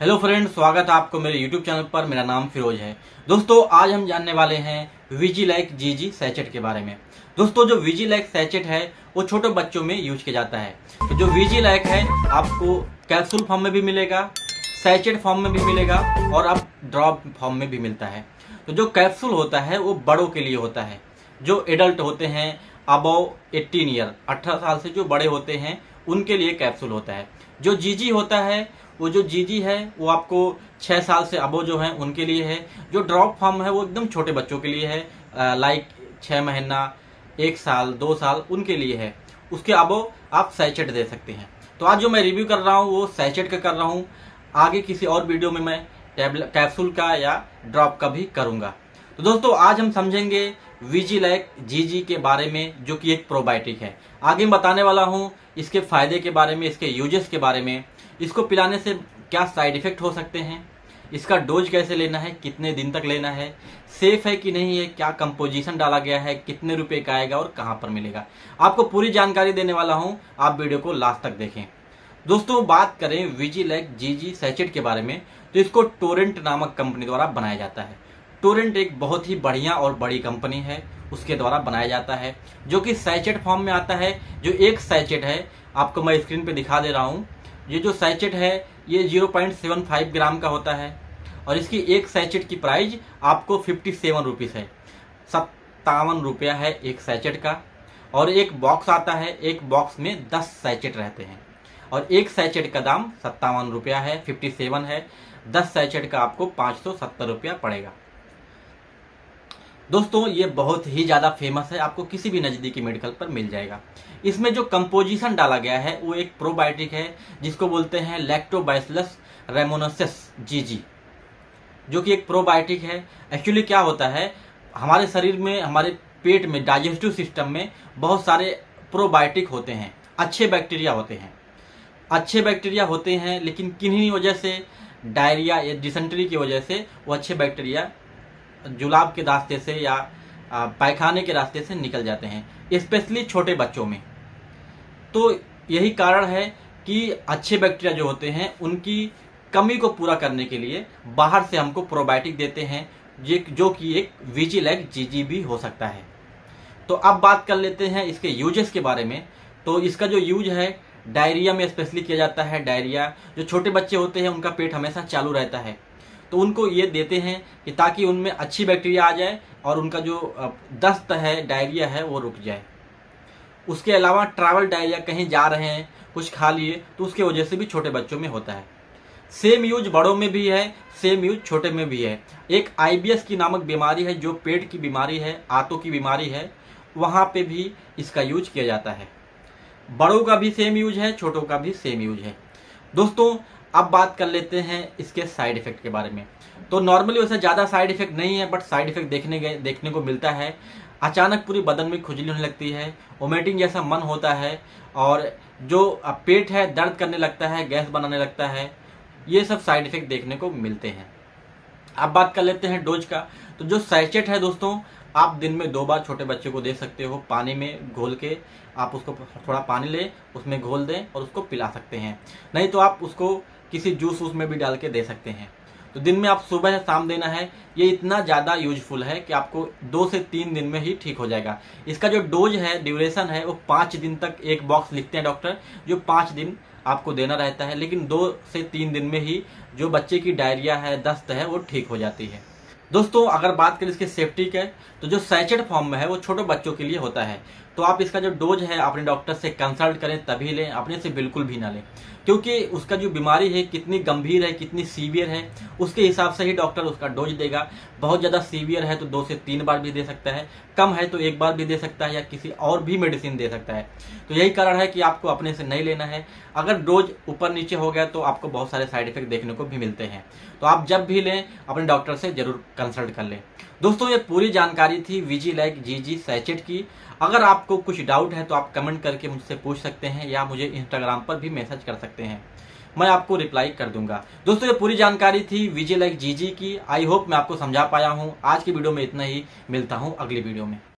Hello friends, स्वागत है आपको मेरे यूट्यूब चैनल पर। मेरा नाम फिरोज है। दोस्तों आज हम जानने वाले हैं विजिलैक जीजी सैचेट के बारे में। दोस्तों जो विजिलैक सैचेट है वो छोटे बच्चों में यूज किया जाता है। तो जो विजिलैक है आपको कैप्सूल फॉर्म में भी मिलेगा, सैचेट फॉर्म में भी मिलेगा और अब ड्रॉप फॉर्म में भी मिलता है। तो जो कैप्सूल होता है वो बड़ों के लिए होता है, जो एडल्ट होते हैं अबव 18 ईयर, 18 साल से जो बड़े होते हैं उनके लिए कैप्सूल होता है। जो जीजी होता है वो जो जीजी है वो आपको 6 साल से अबो जो है उनके लिए है। जो ड्रॉप फॉर्म है वो एकदम छोटे बच्चों के लिए है, लाइक 6 महीना, 1 साल, 2 साल उनके लिए है। उसके अबो आप सैचेट दे सकते हैं। तो आज जो मैं रिव्यू कर रहा हूँ वो सैचेट का कर रहा हूँ। आगे किसी और वीडियो में मैं कैप्सूल का या ड्रॉप का भी करूँगा। तो दोस्तों आज हम समझेंगे विजिलैक जीजी के बारे में, जो कि एक प्रोबायोटिक है। आगे मैं बताने वाला हूँ इसके फायदे के बारे में, इसके यूजेस के बारे में, इसको पिलाने से क्या साइड इफेक्ट हो सकते हैं, इसका डोज कैसे लेना है, कितने दिन तक लेना है, सेफ है कि नहीं है, क्या कंपोजिशन डाला गया है, कितने रुपए का आएगा और कहाँ पर मिलेगा, आपको पूरी जानकारी देने वाला हूँ। आप वीडियो को लास्ट तक देखें। दोस्तों बात करें विजिलैक जीजी सैचेट के बारे में, तो इसको टोरेंट नामक कंपनी द्वारा बनाया जाता है। टोरेंट एक बहुत ही बढ़िया और बड़ी कंपनी है, उसके द्वारा बनाया जाता है, जो कि सैचेट फॉर्म में आता है। जो एक सैचेट है आपको मैं स्क्रीन पे दिखा दे रहा हूँ। ये जो सैचेट है ये 0.75 ग्राम का होता है और इसकी एक सैचेट की प्राइस आपको 57 रुपीज़ है, 57 रुपया है एक सैचेट का। और एक बॉक्स आता है, एक बॉक्स में 10 सैचेट रहते हैं और एक सैचेट का दाम 57 रुपया है, 57 है। 10 सैचेट का आपको 570 रुपया पड़ेगा। दोस्तों ये बहुत ही ज़्यादा फेमस है, आपको किसी भी नज़दीकी मेडिकल पर मिल जाएगा। इसमें जो कंपोजिशन डाला गया है वो एक प्रोबायोटिक है, जिसको बोलते हैं लैक्टोबैसिलस रैमोनोसस जीजी, जो कि एक प्रोबायोटिक है। एक्चुअली क्या होता है, हमारे शरीर में, हमारे पेट में, डाइजेस्टिव सिस्टम में बहुत सारे प्रोबायोटिक होते हैं, अच्छे बैक्टीरिया होते हैं, अच्छे बैक्टीरिया होते हैं। लेकिन किन्हीं वजह से, डायरिया या डिसेंट्री की वजह से, वो अच्छे बैक्टीरिया जुलाब के रास्ते से या पायखाने के रास्ते से निकल जाते हैं, स्पेशली छोटे बच्चों में। तो यही कारण है कि अच्छे बैक्टीरिया जो होते हैं उनकी कमी को पूरा करने के लिए बाहर से हमको प्रोबायोटिक देते हैं, जो कि एक विजिलैक जीजी भी हो सकता है। तो अब बात कर लेते हैं इसके यूजेस के बारे में। तो इसका जो यूज है डायरिया में स्पेशली किया जाता है। डायरिया जो छोटे बच्चे होते हैं उनका पेट हमेशा चालू रहता है, तो उनको ये देते हैं कि ताकि उनमें अच्छी बैक्टीरिया आ जाए और उनका जो दस्त है, डायरिया है, वो रुक जाए। उसके अलावा ट्रैवल डायरिया, कहीं जा रहे हैं कुछ खा लिए, तो उसके वजह से भी छोटे बच्चों में होता है। सेम यूज बड़ों में भी है, सेम यूज छोटे में भी है। एक IBS की नामक बीमारी है, जो पेट की बीमारी है, आंतों की बीमारी है, वहाँ पे भी इसका यूज किया जाता है। बड़ों का भी सेम यूज है, छोटों का भी सेम यूज है। दोस्तों अब बात कर लेते हैं इसके साइड इफेक्ट के बारे में। तो नॉर्मली वैसे ज़्यादा साइड इफेक्ट नहीं है, बट साइड इफेक्ट देखने को मिलता है। अचानक पूरी बदन में खुजली होने लगती है, वोमिटिंग जैसा मन होता है और जो पेट है दर्द करने लगता है, गैस बनाने लगता है। ये सब साइड इफेक्ट देखने को मिलते हैं। अब बात कर लेते हैं डोज का। तो जो सैचेट है दोस्तों, आप दिन में 2 बार छोटे बच्चे को दे सकते हो। पानी में घोल के आप उसको, थोड़ा पानी ले उसमें घोल दें और उसको पिला सकते हैं। नहीं तो आप उसको किसी जूस वूस में भी डाल के दे सकते हैं। तो दिन में आप सुबह या शाम देना है। ये इतना ज़्यादा यूजफुल है कि आपको 2 से 3 दिन में ही ठीक हो जाएगा। इसका जो डोज है, ड्यूरेशन है, वो 5 दिन तक, एक बॉक्स लिखते हैं डॉक्टर, जो 5 दिन आपको देना रहता है। लेकिन 2 से 3 दिन में ही जो बच्चे की डायरिया है, दस्त है, वो ठीक हो जाती है। दोस्तों अगर बात करें इसके सेफ्टी के, तो जो सैचेट फॉर्म में है वो छोटे बच्चों के लिए होता है। तो आप इसका जो डोज है अपने डॉक्टर से कंसल्ट करें तभी लें, अपने से बिल्कुल भी ना लें, क्योंकि उसका जो बीमारी है कितनी गंभीर है, कितनी सीवियर है, उसके हिसाब से ही डॉक्टर उसका डोज देगा। बहुत ज़्यादा सीवियर है तो 2 से 3 बार भी दे सकता है, कम है तो 1 बार भी दे सकता है या किसी और भी मेडिसिन दे सकता है। तो यही कारण है कि आपको अपने से नहीं लेना है। अगर डोज ऊपर नीचे हो गया तो आपको बहुत सारे साइड इफेक्ट देखने को भी मिलते हैं। तो आप जब भी लें अपने डॉक्टर से जरूर कंसल्ट कर लें। दोस्तों ये पूरी जानकारी थी विजिलैक जीजी सैचेट की। अगर आपको कुछ डाउट है तो आप कमेंट करके मुझसे पूछ सकते हैं या मुझे इंस्टाग्राम पर भी मैसेज कर सकते हैं, मैं आपको रिप्लाई कर दूंगा। दोस्तों ये पूरी जानकारी थी विजिलैक जीजी की। आई होप मैं आपको समझा पाया हूँ। आज की वीडियो में इतना ही, मिलता हूँ अगली वीडियो में।